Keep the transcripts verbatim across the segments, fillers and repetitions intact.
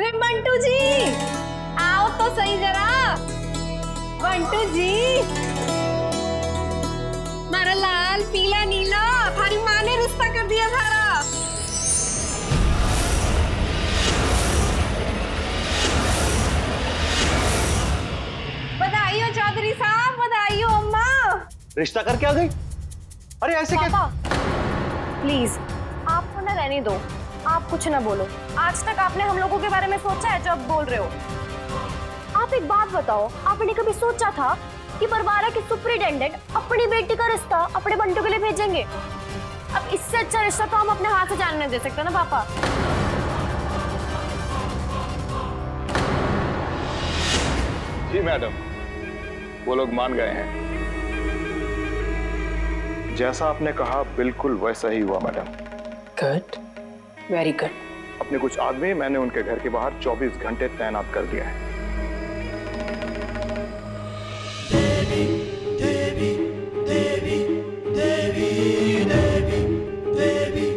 रे बंटू जी आओ तो सही जरा। बंटू जी मारा लाल पीला नीला थारी माँ ने रिश्ता कर दिया थारा। बधाई हो चौधरी साहब, बधाई हो अम्मा। रिश्ता करके आ गई। अरे ऐसे क्या? प्लीज आपको ना रहने दो, आप कुछ ना बोलो। आज तक आपने हम लोगों के बारे में सोचा है जो आप बोल रहे हो? आप एक बात बताओ, आपने कभी सोचा था कि बरवारा के सुपरिटेंडेंट अपनी बेटी का रिश्ता अपने बंटू के लिए भेजेंगे? अब इससे अच्छा रिश्ता तो हम अपने हाथ से जानने दे सकते हैं ना पापा। जी मैडम, वो लोग मान गए हैं। जैसा आपने कहा बिल्कुल वैसा ही हुआ मैडम। Good, very good. अपने कुछ आदमी मैंने उनके घर के बाहर चौबीस घंटे तैनात कर दिया है। देवी, देवी, देवी, देवी, देवी, देवी,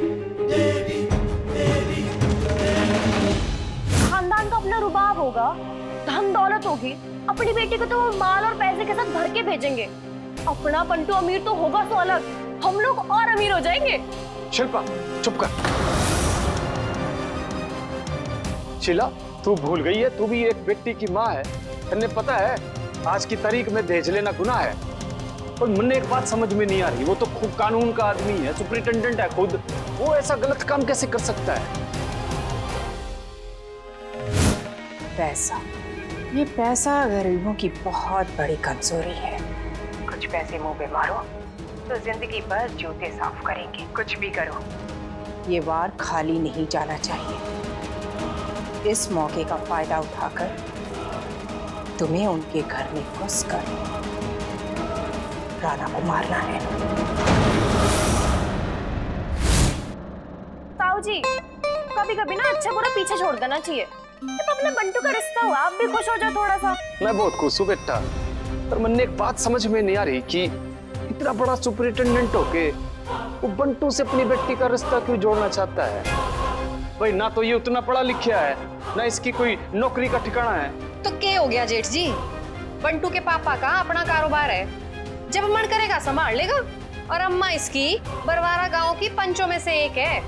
देवी, देवी, देवी। खानदान का अपना रुबाब होगा, धन दौलत होगी। अपनी बेटी को तो वो माल और पैसे के साथ भर के भेजेंगे। अपना बंटू अमीर तो होगा तो अलग, हम लोग और अमीर हो जाएंगे। शिल्पा चुप कर। शिला तू भूल गई है, तू भी एक बेटी की माँ है। तन्ने पता है आज की तारीख में दहेज लेना गुनाह है। पर मुन्ने एक बात समझ में नहीं आ रही, वो तो खूब कानून का आदमी है, सुपरिटेंडेंट है खुद, वो ऐसा गलत काम कैसे कर सकता है? पैसा, ये पैसा गरीबों की बहुत बड़ी कमजोरी है। कुछ पैसे मुंह पे मारो तो जिंदगी भर जूते साफ करेंगे। कुछ भी करो, ये वार खाली नहीं जाना चाहिए। इस मौके का फायदा उठाकर तुम्हें उनके घर में घुस कर राणा को मारना है। ताऊ जी, कभी कभी ना अच्छा बुरा पीछे छोड़ देना चाहिए। तो अपने बंटू का रिश्ता हुआ, आप भी खुश हो जाओ थोड़ा सा। मैं बहुत खुश हूँ बेटा, पर मुझे एक बात समझ में नहीं आ रही कि इतना बड़ा सुपरिटेंडेंट होके वो बंटू से अपनी बेटी का रिश्ता क्यों जोड़ना चाहता है? भाई ना तो ये उतना पढ़ा लिखा है, ना इसकी कोई नौकरी का ठिकाना है। तो क्या हो गया जेठ जी, बंटू के पापा का अपना कारोबार है, जब मन करेगा संभाल लेगा। और अम्मा इसकी बरवारा गांव की पंचों में से एक है।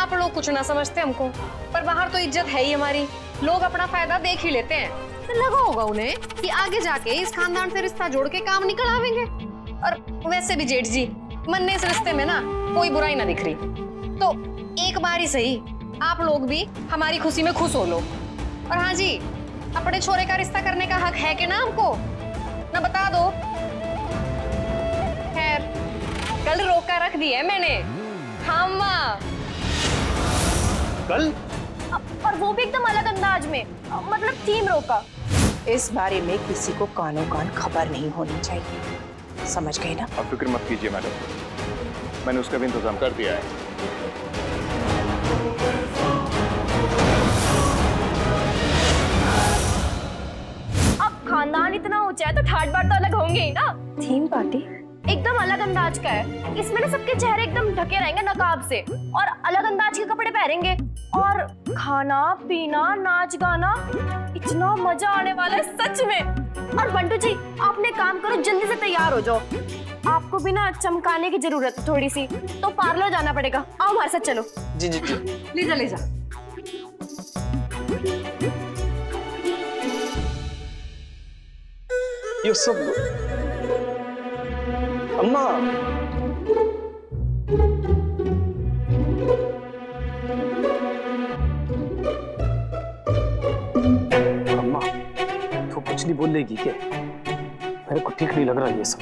आप लोग कुछ ना समझते हमको, पर बाहर तो इज्जत है ही हमारी, लोग अपना फायदा देख ही लेते हैं। तो लगा होगा उन्हें कि आगे जाके इस खानदान से रिश्ता जोड़ के काम निकल आवेंगे। और वैसे भी जेठ जी, मन ने इस रिश्ते में ना कोई बुराई ना दिख रही, तो एक बार ही सही आप लोग भी हमारी खुशी में खुश हो लो। और हाँ जी, अपने छोरे का रिश्ता करने का हक है कि ना हमको, ना बता दो। खैर, कल रोका रख दी है मैंने। हाँ माँ, कल? और वो भी एकदम अलग अंदाज में, मतलब टीम रोका। इस बारे में किसी को कानो कान खबर नहीं होनी चाहिए, समझ गए ना? आप फिक्र मत कीजिए मैडम, मैंने उसका भी इंतजाम कर दिया है। खानदान इतना ऊंचा है तो ठाट बाट तो अलग होंगे ही ना। थीम पार्टी एकदम अलग अंदाज का है, इसमें ना सबके चेहरे एकदम ढके रहेंगे नकाब से, और अलग अंदाज के कपड़े पहनेंगे, और खाना पीना नाच गाना, इतना मजा आने वाला है सच में। और बंटू जी, आपने काम करो, जल्दी से तैयार हो जाओ, आपको भी ना चमकाने की जरूरत है थोड़ी सी, तो पार्लर जाना पड़ेगा। आओ हमारे साथ चलो। जी जी जी, ले जा ले जा। ये सब अम्मा, अम्मा तू कुछ नहीं बोलेगी क्या? मेरे को ठीक नहीं लग रहा ये सब।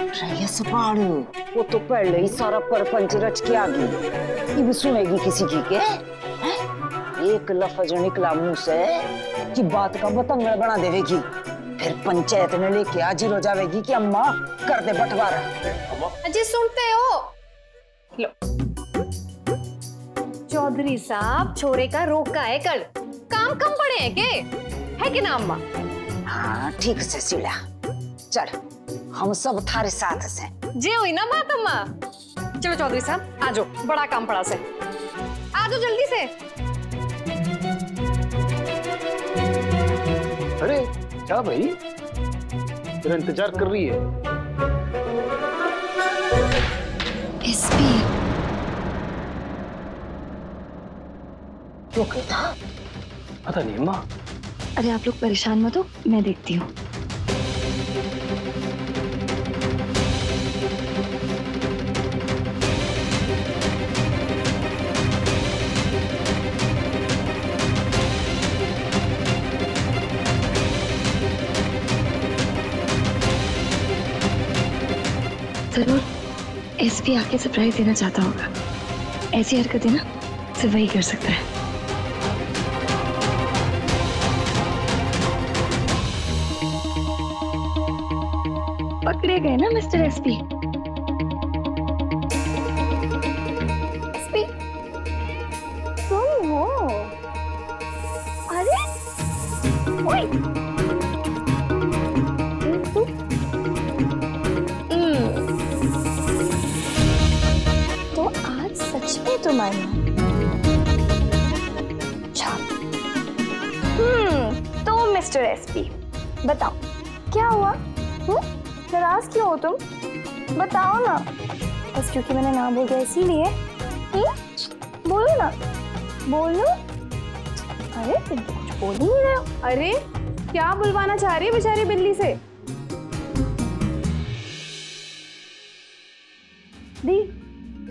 रही सुपारू, वो तो पहले ही सारा परपंच रच के आ गई, ये भी सुनेगी किसी की के? है? एक लफ्ज निकला मुंह से कि बात का बतंगड़ बना देगी, फिर पंचायत में लेके हाजिर हो जाएगी कि अम्मा कर दे बंटवारा। अजी सुनते हो? लो चौधरी साहब, छोरे का रोका है कल, काम कम पड़े हैं के, है कि ना अम्मा? हाँ ठीक से सिला, चल हम सब थारे साथ से। जी हुई ना बात अम्मा, चलो चौधरी साहब आजो, बड़ा काम पड़ा से, आजो जल्दी से। क्या भाई, तेरा इंतजार कर रही है। एसपी क्यों कहता पता नहीं अम्मा। अरे आप लोग परेशान मत हो, मैं देखती हूँ। जरूर एसपी आके सरप्राइज देना चाहता होगा। ऐसी हरकतें ना सिर्फ वही कर सकता है। पकड़े गए ना मिस्टर एसपी। एसपी तुम हो? अरे ओए तो माना हम्म तो मिस्टर एसपी बताओ क्या हुआ, नाराज क्यों हो तुम? बताओ ना। बस क्योंकि मैंने ना बोल दिया इसीलिए? बोलो ना, बोलो। अरे तुम कुछ बोल ही नहीं रहे हो। अरे क्या बुलवाना चाह रही है बेचारी बिल्ली से? दी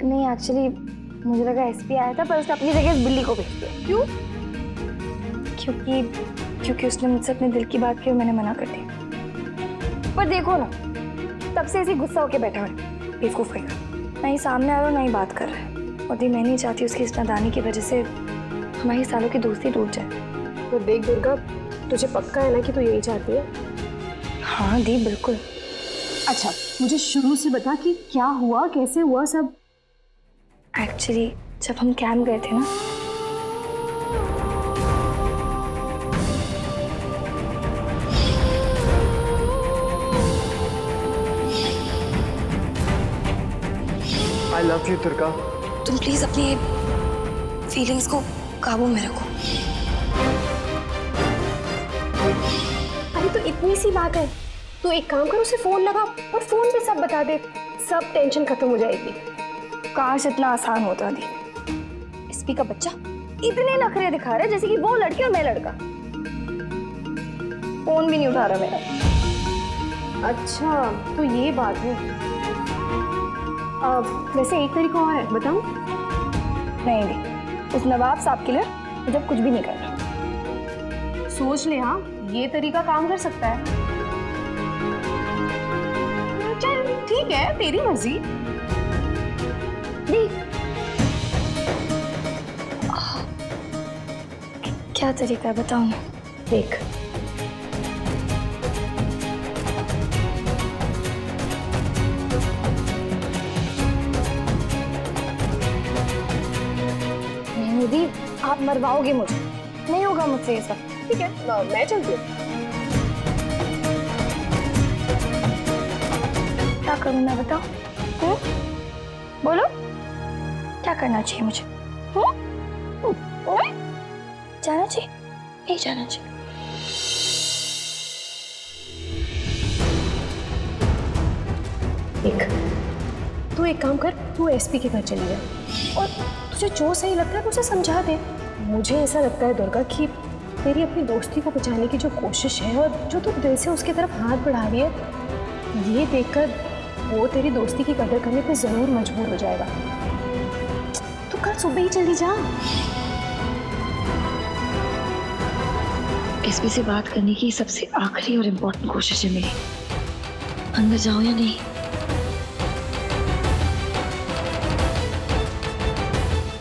नहीं, एक्चुअली मुझे लगा एसपी आया था पर उसने अपनी जगह इस बिल्ली को भेज दिया। क्यों? क्योंकि क्योंकि उसने मुझसे अपने दिल की बात की और मैंने मना कर दिया। पर देखो ना, तब से ऐसे गुस्सा होकर बैठा है, बेवकूफ है ना, ही सामने आ रहा है ना ही बात कर रहा है। और दी मैं नहीं चाहती उसकी इस नादानी की वजह से हमारी सालों की दोस्ती टूट जाए। तो देख दुर्गा, तुझे पक्का है ना कि तू यही चाहती है? हाँ दी बिल्कुल। अच्छा मुझे शुरू से बता कि क्या हुआ, कैसे हुआ सब। एक्चुअली जब हम कैंप गए थे ना, आई लव यू तुर्का। तुम प्लीज अपनी फीलिंग्स को काबू में रखो। अरे तो इतनी सी बात है, तो एक काम करो, उसे फोन लगा और फोन पे सब बता दे, सब टेंशन खत्म हो जाएगी। काश इतना आसान होता। दी एसपी का बच्चा इतने नखरे दिखा रहा है जैसे कि वो लड़की और मैं लड़का। फोन भी नहीं उठा रहा मेरा। अच्छा तो ये बात है। अब वैसे एक तरीका और है, बताऊं? नहीं दी, उस नवाब साहब के लिए जब कुछ भी नहीं कर रहा। सोच ले। हाँ ये तरीका काम कर सकता है। चल ठीक है, तेरी मर्जी। क्या तरीका है बताओ ना। देख नहीं दी, आप मरवाओगे मुझे, नहीं होगा मुझसे ये सब। ठीक है ना, मैं चलती हूँ। क्या करूँ मैं बताओ? हुँ? बोलो क्या करना चाहिए मुझे? हुँ? हुँ? हुँ? जाना चाहिए नहीं जाना चाहिए? देख तू एक काम कर, तू एसपी के घर चली जा और तुझे जो सही लगता है उसे समझा दे। मुझे ऐसा लगता है दुर्गा कि तेरी अपनी दोस्ती को बचाने की जो कोशिश है और जो तू दिल से उसकी तरफ हाथ बढ़ा रही है, ये देखकर वो तेरी दोस्ती की कदर करने पे जरूर मजबूर हो जाएगा। तू कल सुबह ही चली जा। एसपी से बात करने की सबसे आखिरी और इम्पोर्टेंट कोशिश है मेरी। अंदर जाऊं या नहीं?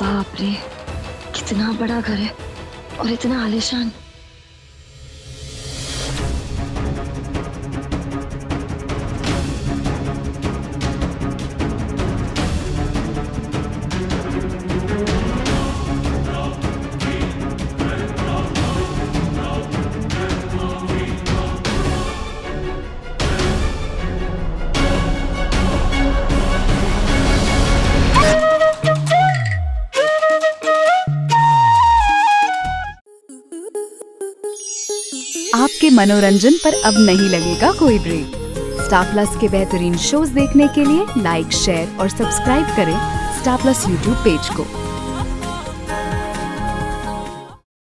बाप रे कितना बड़ा घर है और इतना आलीशान। आपके मनोरंजन पर अब नहीं लगेगा कोई ब्रेक। स्टारप्लस के बेहतरीन शोज देखने के लिए लाइक, शेयर और सब्सक्राइब करें स्टारप्लस यूट्यूब पेज को।